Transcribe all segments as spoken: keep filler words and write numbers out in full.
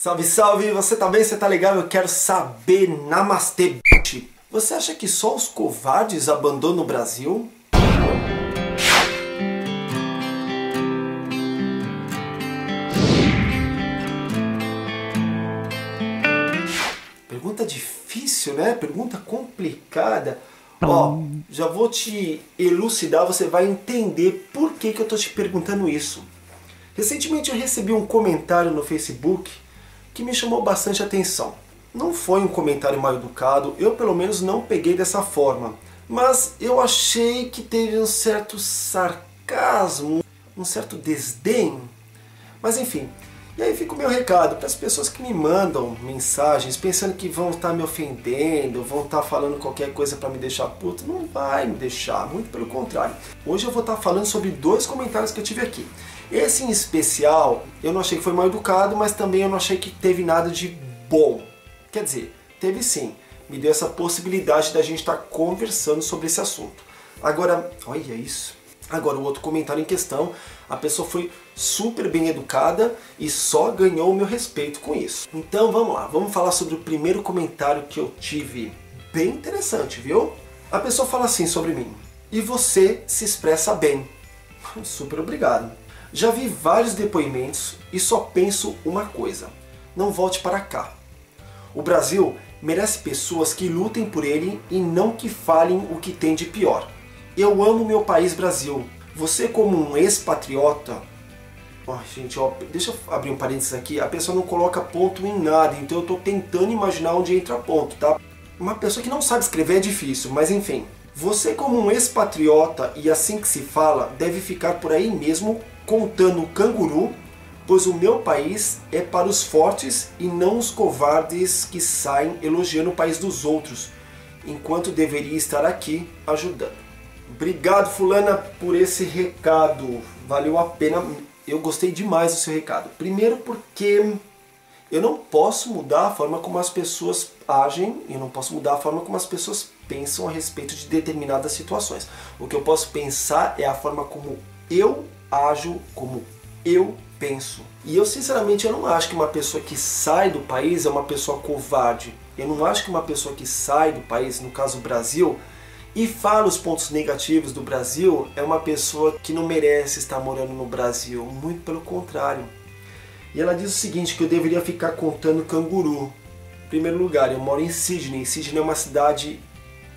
Salve, salve! Você tá bem? Você tá legal? Eu quero saber, namastê, b****. Você acha que só os covardes abandonam o Brasil? Pergunta difícil, né? Pergunta complicada. Ó, já vou te elucidar, você vai entender por que que eu tô te perguntando isso. Recentemente eu recebi um comentário no Facebook que me chamou bastante atenção. Não foi um comentário mal educado, eu pelo menos não peguei dessa forma, mas eu achei que teve um certo sarcasmo, um certo desdém, mas enfim. E aí fica o meu recado para as pessoas que me mandam mensagens pensando que vão estar me ofendendo, vão estar falando qualquer coisa para me deixar puto. Não vai me deixar, muito pelo contrário. Hoje eu vou estar falando sobre dois comentários que eu tive aqui. Esse em especial, eu não achei que foi mal educado, mas também eu não achei que teve nada de bom. Quer dizer, teve sim. Me deu essa possibilidade da gente estar conversando sobre esse assunto. Agora, olha isso. Agora, o outro comentário em questão, a pessoa foi super bem educada e só ganhou o meu respeito com isso. Então vamos lá, vamos falar sobre o primeiro comentário que eu tive. Bem interessante, viu? A pessoa fala assim sobre mim: e você se expressa bem. Super obrigado. Já vi vários depoimentos e só penso uma coisa: não volte para cá. O Brasil merece pessoas que lutem por ele e não que falem o que tem de pior. Eu amo meu país, Brasil. Você, como um ex-patriota... Oh, gente, ó, deixa eu abrir um parênteses aqui. A pessoa não coloca ponto em nada, então eu tô tentando imaginar onde entra ponto, tá? Uma pessoa que não sabe escrever é difícil, mas enfim. Você, como um ex-patriota, e assim que se fala, deve ficar por aí mesmo contando o canguru, pois o meu país é para os fortes e não os covardes que saem elogiando o país dos outros, enquanto deveria estar aqui ajudando. Obrigado, fulana, por esse recado. Valeu a pena. Eu gostei demais do seu recado. Primeiro porque eu não posso mudar a forma como as pessoas agem, eu não posso mudar a forma como as pessoas pensam a respeito de determinadas situações. O que eu posso pensar é a forma como eu ajo, como eu penso. E eu, sinceramente, eu não acho que uma pessoa que sai do país é uma pessoa covarde. Eu não acho que uma pessoa que sai do país, no caso o Brasil, e fala os pontos negativos do Brasil, é uma pessoa que não merece estar morando no Brasil, muito pelo contrário. E ela diz o seguinte, que eu deveria ficar contando canguru. Em primeiro lugar, eu moro em Sydney. Sydney é uma cidade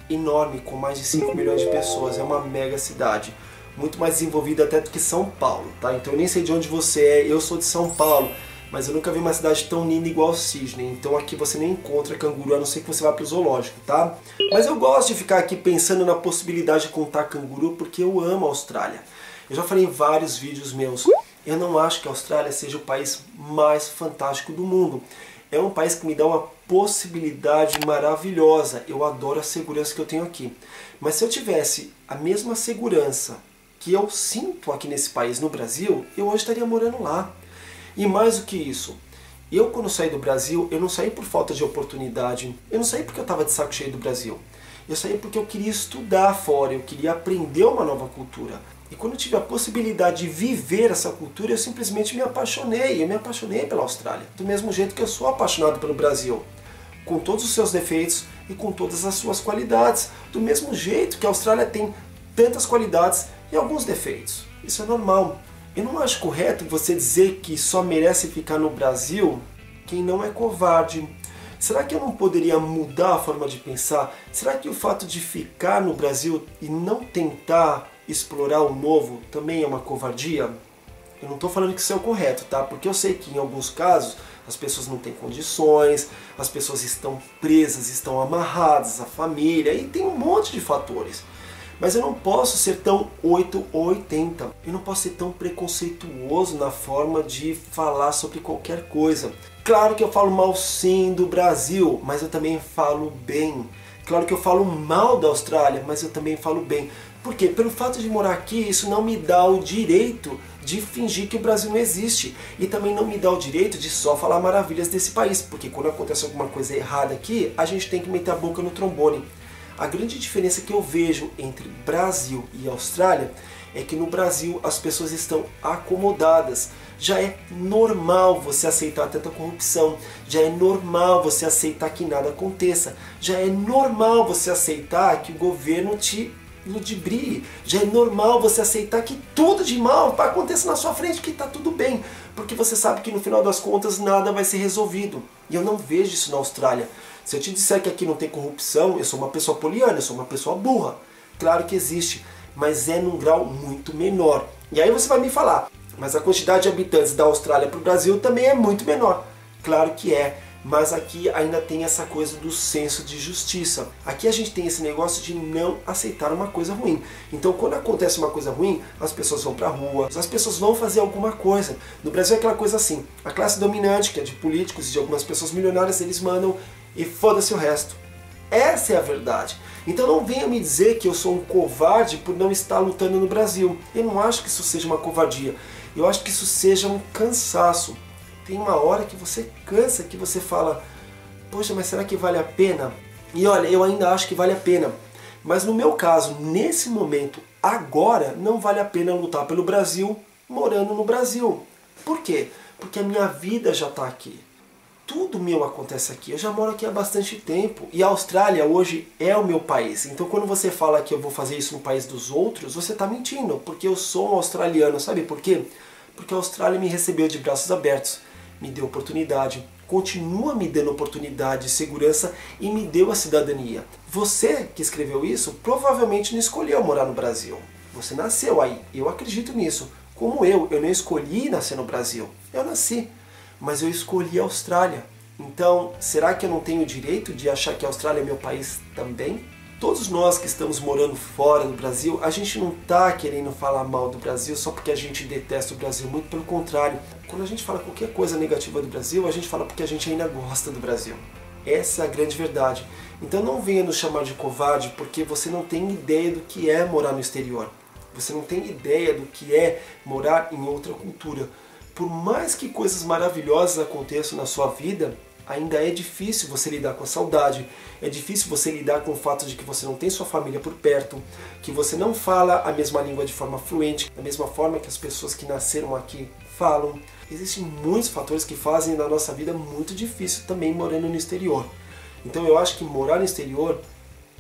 enorme, com mais de cinco milhões de pessoas, é uma mega cidade, muito mais desenvolvida até do que São Paulo, tá? Então eu nem sei de onde você é, eu sou de São Paulo, mas eu nunca vi uma cidade tão linda igual Sydney, então aqui você nem encontra canguru, a não ser que você vá para o zoológico, tá? Mas eu gosto de ficar aqui pensando na possibilidade de contar canguru, porque eu amo a Austrália. Eu já falei em vários vídeos meus, eu não acho que a Austrália seja o país mais fantástico do mundo. É um país que me dá uma possibilidade maravilhosa, eu adoro a segurança que eu tenho aqui. Mas se eu tivesse a mesma segurança que eu sinto aqui nesse país, no Brasil, eu hoje estaria morando lá. E mais do que isso, eu quando saí do Brasil, eu não saí por falta de oportunidade, eu não saí porque eu estava de saco cheio do Brasil. Eu saí porque eu queria estudar fora, eu queria aprender uma nova cultura. E quando eu tive a possibilidade de viver essa cultura, eu simplesmente me apaixonei, eu me apaixonei pela Austrália. Do mesmo jeito que eu sou apaixonado pelo Brasil, com todos os seus defeitos e com todas as suas qualidades. Do mesmo jeito que a Austrália tem tantas qualidades e alguns defeitos. Isso é normal. Eu não acho correto você dizer que só merece ficar no Brasil quem não é covarde. Será que eu não poderia mudar a forma de pensar? Será que o fato de ficar no Brasil e não tentar explorar o novo também é uma covardia? Eu não estou falando que isso é o correto, tá? Porque eu sei que em alguns casos as pessoas não têm condições, as pessoas estão presas, estão amarradas à família e tem um monte de fatores. Mas eu não posso ser tão oito ou oitenta, eu não posso ser tão preconceituoso na forma de falar sobre qualquer coisa. Claro que eu falo mal sim do Brasil, mas eu também falo bem. Claro que eu falo mal da Austrália, mas eu também falo bem. Por quê? Pelo fato de morar aqui, isso não me dá o direito de fingir que o Brasil não existe. E também não me dá o direito de só falar maravilhas desse país, porque quando acontece alguma coisa errada aqui, a gente tem que meter a boca no trombone. A grande diferença que eu vejo entre Brasil e Austrália é que no Brasil as pessoas estão acomodadas. Já é normal você aceitar tanta corrupção, já é normal você aceitar que nada aconteça, já é normal você aceitar que o governo te ludibrie, já é normal você aceitar que tudo de mal aconteça na sua frente, que está tudo bem, porque você sabe que no final das contas nada vai ser resolvido. E eu não vejo isso na Austrália. Se eu te disser que aqui não tem corrupção, eu sou uma pessoa poliana, eu sou uma pessoa burra. Claro que existe, mas é num grau muito menor. E aí você vai me falar, mas a quantidade de habitantes da Austrália para o Brasil também é muito menor. Claro que é, mas aqui ainda tem essa coisa do senso de justiça. Aqui a gente tem esse negócio de não aceitar uma coisa ruim. Então quando acontece uma coisa ruim, as pessoas vão para a rua, as pessoas vão fazer alguma coisa. No Brasil é aquela coisa assim, a classe dominante, que é de políticos e de algumas pessoas milionárias, eles mandam e foda-se o resto. Essa é a verdade. Então não venha me dizer que eu sou um covarde por não estar lutando no Brasil. Eu não acho que isso seja uma covardia. Eu acho que isso seja um cansaço. Tem uma hora que você cansa, que você fala, poxa, mas será que vale a pena? E olha, eu ainda acho que vale a pena. Mas no meu caso, nesse momento, agora, não vale a pena lutar pelo Brasil morando no Brasil. Por quê? Porque a minha vida já está aqui. Tudo meu acontece aqui, eu já moro aqui há bastante tempo. E a Austrália hoje é o meu país. Então quando você fala que eu vou fazer isso no país dos outros, você está mentindo. Porque eu sou um australiano, sabe por quê? Porque a Austrália me recebeu de braços abertos, me deu oportunidade, continua me dando oportunidade, segurança e me deu a cidadania. Você que escreveu isso provavelmente não escolheu morar no Brasil. Você nasceu aí, eu acredito nisso. Como eu, eu não escolhi nascer no Brasil, eu nasci. Mas eu escolhi a Austrália. Então, será que eu não tenho o direito de achar que a Austrália é meu país também? Todos nós que estamos morando fora do Brasil, a gente não está querendo falar mal do Brasil só porque a gente detesta o Brasil, muito pelo contrário. Quando a gente fala qualquer coisa negativa do Brasil, a gente fala porque a gente ainda gosta do Brasil. Essa é a grande verdade. Então não venha nos chamar de covarde porque você não tem ideia do que é morar no exterior. Você não tem ideia do que é morar em outra cultura. Por mais que coisas maravilhosas aconteçam na sua vida, ainda é difícil você lidar com a saudade, é difícil você lidar com o fato de que você não tem sua família por perto, que você não fala a mesma língua de forma fluente, da mesma forma que as pessoas que nasceram aqui falam. Existem muitos fatores que fazem da nossa vida muito difícil também morando no exterior. Então eu acho que morar no exterior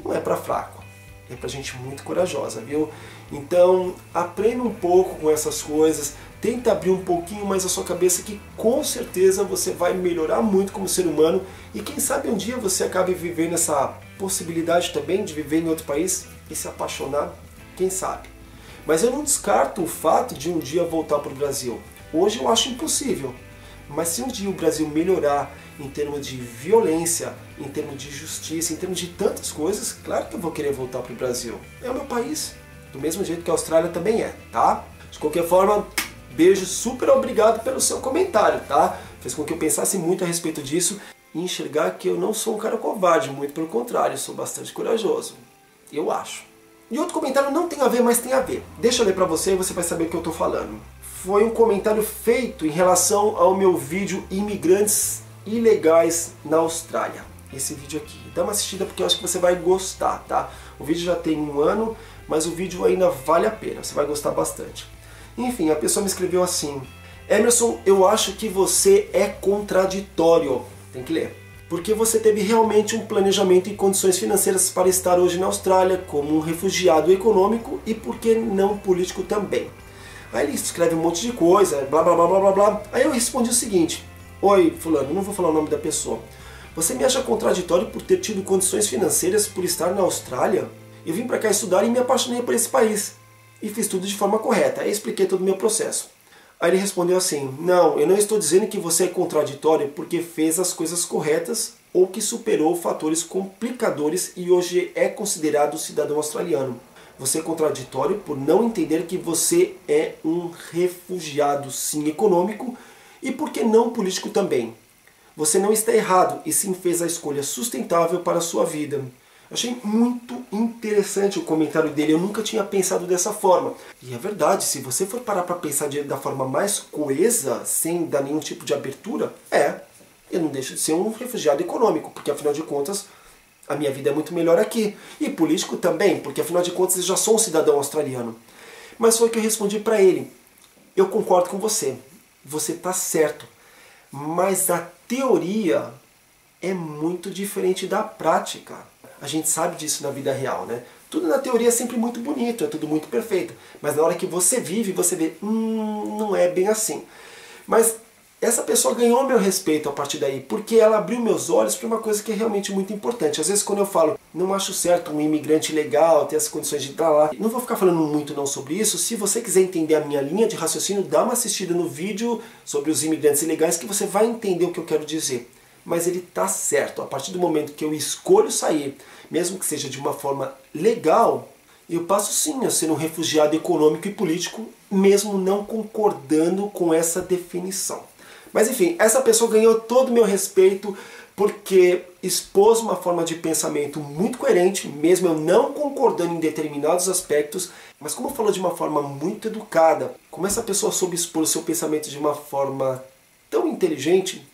não é pra fraco, é pra gente muito corajosa, viu? Então aprenda um pouco com essas coisas. Tenta abrir um pouquinho mais a sua cabeça que com certeza você vai melhorar muito como ser humano e quem sabe um dia você acabe vivendo essa possibilidade também de viver em outro país e se apaixonar, quem sabe. Mas eu não descarto o fato de um dia voltar para o Brasil. Hoje eu acho impossível, mas se um dia o Brasil melhorar em termos de violência, em termos de justiça, em termos de tantas coisas, claro que eu vou querer voltar para o Brasil. É o meu país, do mesmo jeito que a Austrália também é, tá? De qualquer forma, beijo, super obrigado pelo seu comentário, tá? Fez com que eu pensasse muito a respeito disso e enxergar que eu não sou um cara covarde, muito pelo contrário, eu sou bastante corajoso, eu acho. E outro comentário não tem a ver, mas tem a ver. Deixa eu ler pra você e você vai saber o que eu tô falando. Foi um comentário feito em relação ao meu vídeo Imigrantes Ilegais na Austrália. Esse vídeo aqui. Dá uma assistida porque eu acho que você vai gostar, tá? O vídeo já tem um ano, mas o vídeo ainda vale a pena, você vai gostar bastante. Enfim, a pessoa me escreveu assim: Emerson, eu acho que você é contraditório. Tem que ler. Porque você teve realmente um planejamento e condições financeiras para estar hoje na Austrália como um refugiado econômico e por que não político também. Aí ele escreve um monte de coisa, blá blá blá blá blá blá. Aí eu respondi o seguinte: oi fulano, não vou falar o nome da pessoa. Você me acha contraditório por ter tido condições financeiras por estar na Austrália? Eu vim pra cá estudar e me apaixonei por esse país. E fiz tudo de forma correta, aí expliquei todo o meu processo. Aí ele respondeu assim: não, eu não estou dizendo que você é contraditório porque fez as coisas corretas ou que superou fatores complicadores e hoje é considerado cidadão australiano. Você é contraditório por não entender que você é um refugiado, sim, econômico e por que não político também. Você não está errado e sim fez a escolha sustentável para a sua vida. Achei muito interessante o comentário dele, eu nunca tinha pensado dessa forma. E é verdade, se você for parar para pensar de, da forma mais coesa, sem dar nenhum tipo de abertura, é, eu não deixo de ser um refugiado econômico, porque afinal de contas, a minha vida é muito melhor aqui. E político também, porque afinal de contas eu já sou um cidadão australiano. Mas foi o que eu respondi para ele. Eu concordo com você, você está certo, mas a teoria é muito diferente da prática. A gente sabe disso na vida real, né? Tudo na teoria é sempre muito bonito, é tudo muito perfeito, mas na hora que você vive, você vê, hum, não é bem assim. Mas essa pessoa ganhou meu respeito a partir daí, porque ela abriu meus olhos para uma coisa que é realmente muito importante. Às vezes quando eu falo, não acho certo um imigrante legal ter as condições de estar lá, não vou ficar falando muito não sobre isso. Se você quiser entender a minha linha de raciocínio, dá uma assistida no vídeo sobre os imigrantes ilegais que você vai entender o que eu quero dizer. Mas ele está certo, a partir do momento que eu escolho sair, mesmo que seja de uma forma legal, eu passo sim a ser um refugiado econômico e político, mesmo não concordando com essa definição. Mas enfim, essa pessoa ganhou todo o meu respeito porque expôs uma forma de pensamento muito coerente, mesmo eu não concordando em determinados aspectos, mas como falou de uma forma muito educada, como essa pessoa soube expor o seu pensamento de uma forma tão inteligente,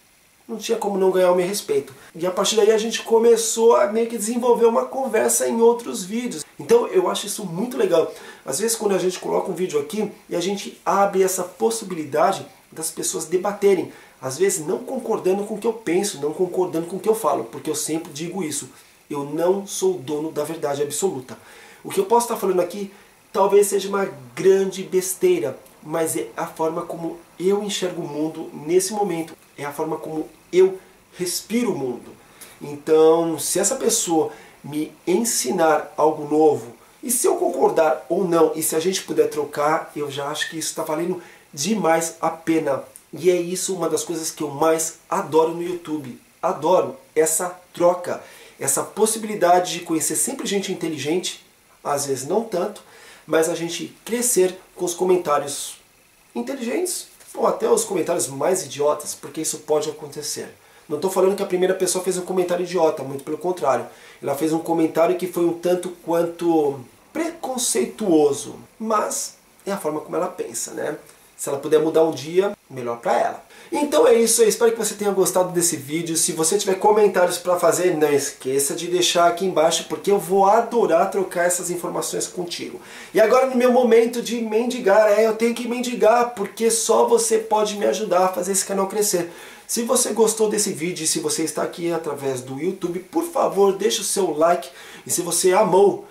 não tinha como não ganhar o meu respeito. E a partir daí a gente começou a meio que desenvolver uma conversa em outros vídeos. Então eu acho isso muito legal. Às vezes quando a gente coloca um vídeo aqui e a gente abre essa possibilidade das pessoas debaterem. Às vezes não concordando com o que eu penso, não concordando com o que eu falo. Porque eu sempre digo isso. Eu não sou o dono da verdade absoluta. O que eu posso estar falando aqui talvez seja uma grande besteira. Mas é a forma como eu enxergo o mundo nesse momento. É a forma como eu respiro o mundo. Então, se essa pessoa me ensinar algo novo, e se eu concordar ou não, e se a gente puder trocar, eu já acho que isso está valendo demais a pena. E é isso uma das coisas que eu mais adoro no YouTube. Adoro essa troca, essa possibilidade de conhecer sempre gente inteligente, às vezes não tanto, mas a gente crescer com os comentários inteligentes, ou até os comentários mais idiotas, porque isso pode acontecer. Não estou falando que a primeira pessoa fez um comentário idiota, muito pelo contrário. Ela fez um comentário que foi um tanto quanto preconceituoso, mas é a forma como ela pensa, né? Se ela puder mudar um dia, melhor para ela. Então é isso, eu espero que você tenha gostado desse vídeo. Se você tiver comentários para fazer, não esqueça de deixar aqui embaixo, porque eu vou adorar trocar essas informações contigo. E agora no meu momento de mendigar, é, eu tenho que mendigar, porque só você pode me ajudar a fazer esse canal crescer. Se você gostou desse vídeo e se você está aqui através do YouTube, por favor, deixa o seu like. E se você amou,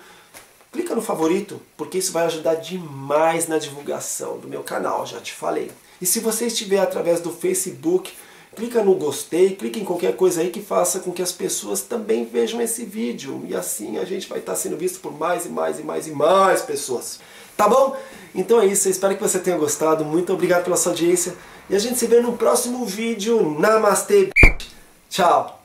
clica no favorito, porque isso vai ajudar demais na divulgação do meu canal, já te falei. E se você estiver através do Facebook, clica no gostei, clica em qualquer coisa aí que faça com que as pessoas também vejam esse vídeo. E assim a gente vai estar sendo visto por mais e mais e mais e mais pessoas. Tá bom? Então é isso, eu espero que você tenha gostado. Muito obrigado pela sua audiência. E a gente se vê no próximo vídeo. Namastê. Tchau.